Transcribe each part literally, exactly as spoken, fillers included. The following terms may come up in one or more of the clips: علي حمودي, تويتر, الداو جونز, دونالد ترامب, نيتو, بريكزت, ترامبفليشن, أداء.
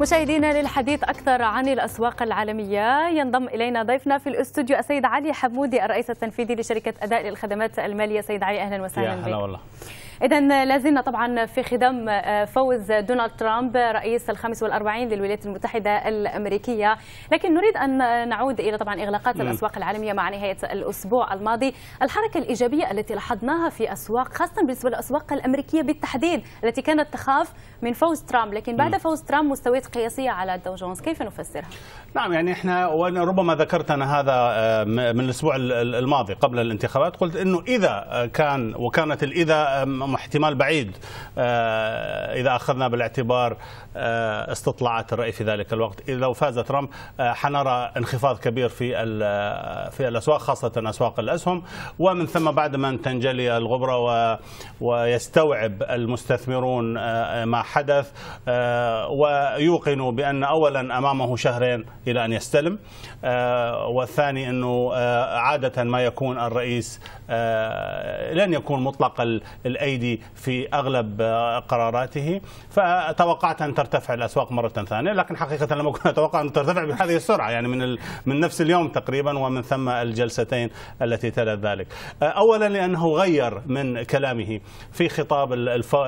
مشاهدينا، للحديث أكثر عن الأسواق العالمية ينضم إلينا ضيفنا في الاستوديو السيد علي حمودي، الرئيس التنفيذي لشركة أداء للخدمات المالية. سيد علي، أهلا وسهلا بك. يا هلا والله. إذا لازلنا طبعا في خضم فوز دونالد ترامب رئيس الخامس والأربعين للولايات المتحدة الأمريكية، لكن نريد أن نعود إلى طبعا إغلاقات م. الأسواق العالمية مع نهاية الأسبوع الماضي. الحركة الإيجابية التي لاحظناها في أسواق، خاصة بالنسبة للأسواق الأمريكية بالتحديد التي كانت تخاف من فوز ترامب، لكن بعد م. فوز ترامب مستويات قياسية على الداو جونز، كيف نفسرها؟ نعم، يعني إحنا وربما ذكرت أنا هذا من الأسبوع الماضي قبل الانتخابات، قلت إنه إذا كان وكانت الإذا احتمال بعيد إذا أخذنا بالاعتبار استطلاعات الرأي في ذلك الوقت، لو فاز ترامب حنرى انخفاض كبير في في الأسواق، خاصة أسواق الأسهم، ومن ثم بعد ما تنجلي الغبرة ويستوعب المستثمرون ما حدث ويوقنوا بأن أولا أمامه شهرين إلى أن يستلم، والثاني أنه عادة ما يكون الرئيس لن يكون مطلق الأيدي في أغلب قراراته، فتوقعت أن ترتفع الأسواق مرة ثانية، لكن حقيقة لما كنت أتوقع أن ترتفع بهذه السرعة، يعني من من نفس اليوم تقريبا ومن ثم الجلستين التي تلت ذلك. أولا لأنه غير من كلامه في خطاب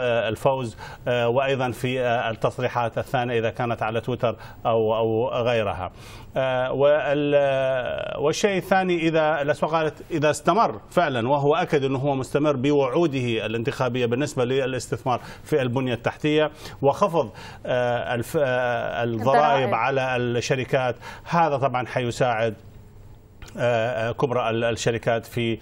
الفوز، وأيضا في التصريحات الثانية إذا كانت على تويتر أو أو غيرها. والشيء الثاني، إذا الأسواق قالت إذا استمر فعلا، وهو أكد أنه هو مستمر بوعوده الانتخابية بالنسبة للاستثمار في البنية التحتية وخفض الضرائب على الشركات، هذا طبعا حيساعد كبرى الشركات في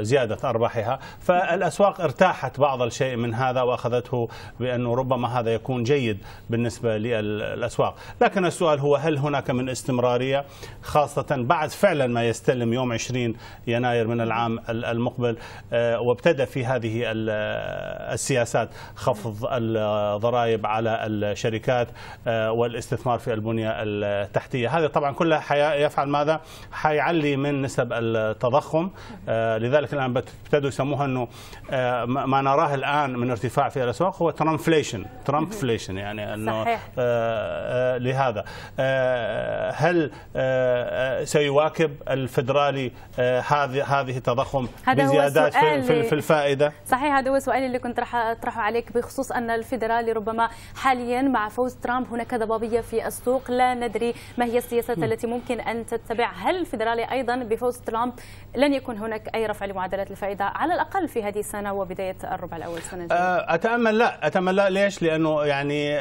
زيادة أرباحها. فالأسواق ارتاحت بعض الشيء من هذا وأخذته بأنه ربما هذا يكون جيد بالنسبة للأسواق، لكن السؤال هو هل هناك من استمرارية، خاصة بعد فعلا ما يستلم يوم عشرين يناير من العام المقبل، وابتدى في هذه السياسات خفض الضرائب على الشركات والاستثمار في البنية التحتية. هذا طبعا كلها يفعل ماذا؟ حيعلي من نسب التضخم، لذلك الآن ابتدوا يسموها أنه ما نراه الآن من ارتفاع في الأسواق هو ترامبفليشن، ترامبفليشن يعني أنه صحيح. لهذا هل سيواكب الفدرالي هذه هذه التضخم بزيادات في, في الفائدة؟ صحيح، هذا هو السؤال اللي كنت راح أطرحه عليك، بخصوص أن الفدرالي ربما حاليا مع فوز ترامب هناك ضبابية في السوق، لا ندري ما هي السياسات م. التي ممكن أن تتبعها. هل الفيدرالي أيضا بفوز ترامب لن يكون هناك أي رفع لمعدلات الفائدة على الأقل في هذه السنة وبداية الربع الأول السنة الجاية؟ أتأمل لا، أتأمل لا. ليش؟ لأنه يعني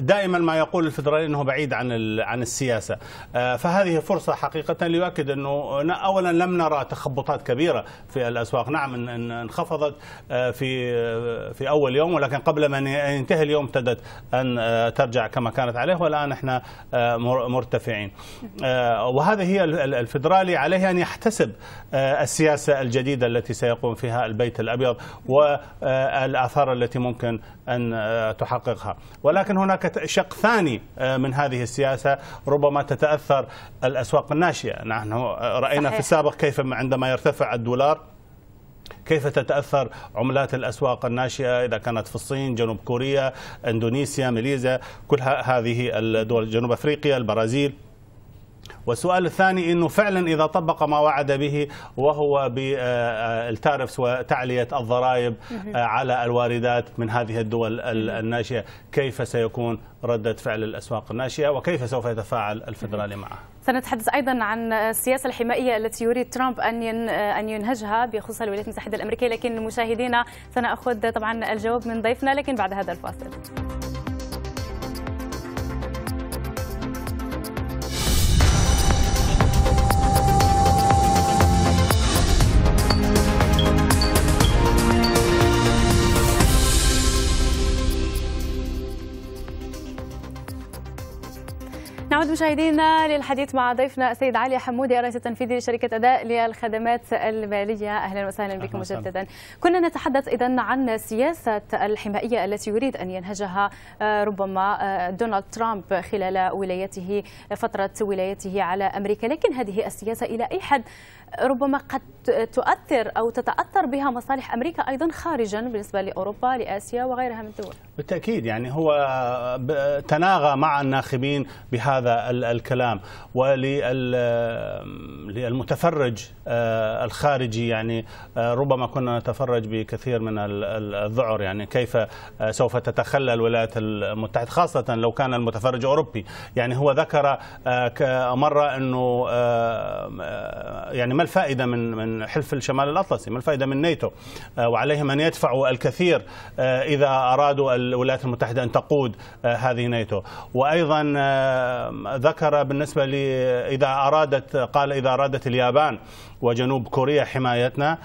دائما ما يقول الفيدرالي أنه بعيد عن عن السياسة، فهذه فرصة حقيقة ليؤكد أنه أولا لم نرى تخبطات كبيرة في الأسواق. نعم انخفضت في في أول يوم، ولكن قبل ما ينتهي اليوم ابتدت أن ترجع كما كانت عليه، والآن احنا مرتفعين. وهذه هي الفيدرالي، عليه أن يحتسب السياسة الجديدة التي سيقوم فيها البيت الأبيض والآثار التي ممكن أن تحققها. ولكن هناك شق ثاني من هذه السياسة ربما تتأثر الأسواق الناشئة. نحن رأينا في السابق كيف عندما يرتفع الدولار كيف تتأثر عملات الأسواق الناشئة، إذا كانت في الصين، جنوب كوريا، إندونيسيا، ماليزيا، كل هذه الدول، جنوب أفريقيا، البرازيل. والسؤال الثاني أنه فعلا إذا طبق ما وعد به، وهو بالتارفس وتعلية الضرائب على الواردات من هذه الدول الناشئة، كيف سيكون ردة فعل الأسواق الناشئة وكيف سوف يتفاعل الفيدرالي معها؟ سنتحدث أيضا عن السياسة الحمائية التي يريد ترامب أن ينهجها بخصوصها الولايات المتحدة الأمريكية، لكن مشاهدينا سنأخذ طبعا الجواب من ضيفنا لكن بعد هذا الفاصل. نعود مشاهدينا للحديث مع ضيفنا السيد علي حمودي الرئيس التنفيذي لشركة أداء للخدمات المالية. أهلا وسهلا بكم مجددا. كنا نتحدث إذن عن سياسة الحماية التي يريد أن ينهجها ربما دونالد ترامب خلال ولايته فترة ولايته على أمريكا، لكن هذه السياسة إلى أي حد ربما قد تؤثر أو تتأثر بها مصالح أمريكا أيضا خارجا بالنسبة لأوروبا لآسيا وغيرها من الدول؟ بالتأكيد، يعني هو تناغى مع الناخبين بهذا الكلام، وللمتفرج الخارجي يعني ربما كنا نتفرج بكثير من الذعر، يعني كيف سوف تتخلى الولايات المتحدة خاصة لو كان المتفرج أوروبي. يعني هو ذكر مرة أنه يعني ما الفائدة من من حلف الشمال الأطلسي، ما الفائدة من نيتو، وعليهم أن يدفعوا الكثير إذا أرادوا الولايات المتحدة أن تقود هذه نيتو. وأيضا ذكر بالنسبة لإذا أرادت قال إذا أرادت اليابان وجنوب كوريا حمايتنا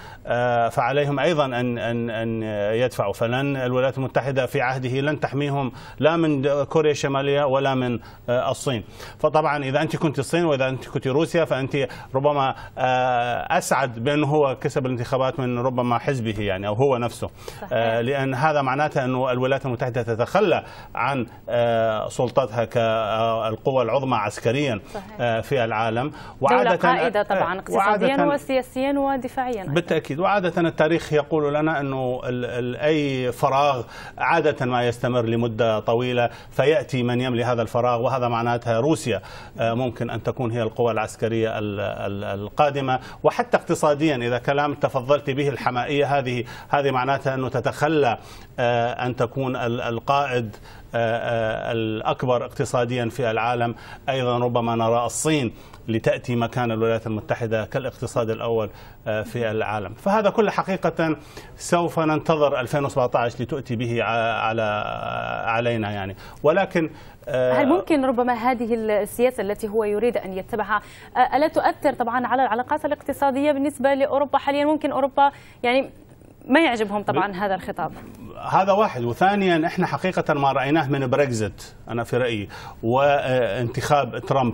فعليهم أيضا أن أن أن يدفعوا، فلن الولايات المتحدة في عهده لن تحميهم لا من كوريا الشمالية ولا من الصين. فطبعا إذا أنت كنت الصين وإذا أنت كنت روسيا فأنت ربما أسعد بأنه هو كسب الانتخابات من ربما حزبه يعني أو هو نفسه. صحيح. لأن هذا معناته أنه الولايات المتحدة تتخلى عن سلطتها كالقوى العظمى عسكريا. صحيح. في العالم، وعادة دولة قائدة طبعا اقتصاديا وسياسيا ودفاعيا. بالتأكيد، وعادة التاريخ يقول لنا أنه أي فراغ عادة ما يستمر لمدة طويلة فيأتي من يملي هذا الفراغ، وهذا معناتها روسيا ممكن أن تكون هي القوى العسكرية القادمة. وحتى اقتصاديا إذا كلام تفضلت به الحمائية هذه هذه معناتها أنه تتخلى أن تكون القائد الأكبر اقتصاديا في العالم. أيضا ربما نرى الصين لتأتي مكان الولايات المتحدة كالاقتصاد الأول في العالم. فهذا كل حقيقة سوف ننتظر ألفين وسبعة عشر لتؤتي به على علينا يعني. ولكن هل ممكن ربما هذه السياسة التي هو يريد أن يتبعها ألا تؤثر طبعا على العلاقات الاقتصادية بالنسبة لأوروبا حاليا؟ ممكن أوروبا يعني ما يعجبهم طبعا هذا الخطاب، هذا واحد. وثانيا احنا حقيقة ما رأيناه من بريكزت أنا في رأيي وانتخاب ترامب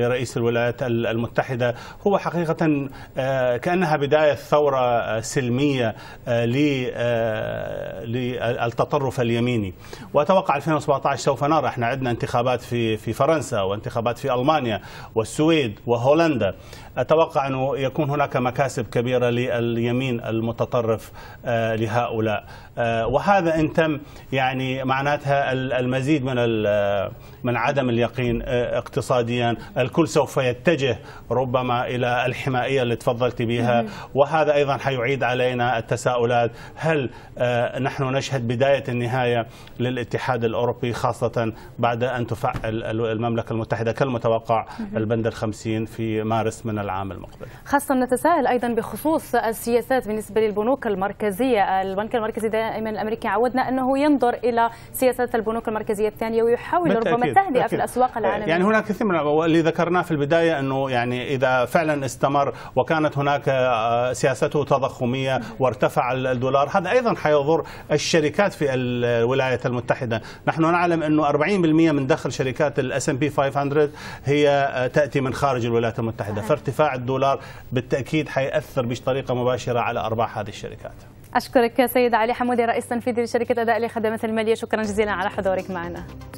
لرئيس الولايات المتحدة هو حقيقة كأنها بداية ثورة سلمية للتطرف اليميني. وأتوقع ألفين وسبعة عشر سوف نرى، احنا عندنا انتخابات في في فرنسا وانتخابات في ألمانيا والسويد وهولندا. أتوقع أنه يكون هناك مكاسب كبيرة لليمين المتطرف لهؤلاء، وهذا إن تم يعني معناتها المزيد من من عدم اليقين اقتصاديا. الكل سوف يتجه ربما إلى الحماية اللي تفضلت بها، وهذا أيضا حيعيد علينا التساؤلات. هل نحن نشهد بداية النهاية للاتحاد الأوروبي خاصة بعد أن تفعل المملكة المتحدة كالمتوقع البند الخمسين في مارس من العام المقبل؟ خاصة نتساءل أيضا بخصوص السياسات بالنسبة للبنوك المركزية. البنك المركزي دائما الأمريكي عودنا أنه ينظر إلى سياسات البنوك المركزية الثانية ويحاول ربما التهدئة في الأسواق العالمية. يعني هناك كثير من اللي ذكرناه في البداية أنه يعني إذا فعلا استمر وكانت هناك سياسته تضخمية وارتفع الدولار هذا أيضا حيضر الشركات في الولايات المتحدة. نحن نعلم أنه أربعين بالمئة من دخل شركات الإس أند بي خمسمئة هي تأتي من خارج الولايات المتحدة. صحيح. فارتفاع الدولار بالتأكيد حيأثر بطريقة مباشرة على أرباح هذه الشركات. أشكرك سيد علي حمودي رئيس تنفيذي لشركة أداء للخدمات المالية، شكرا جزيلا على حضورك معنا.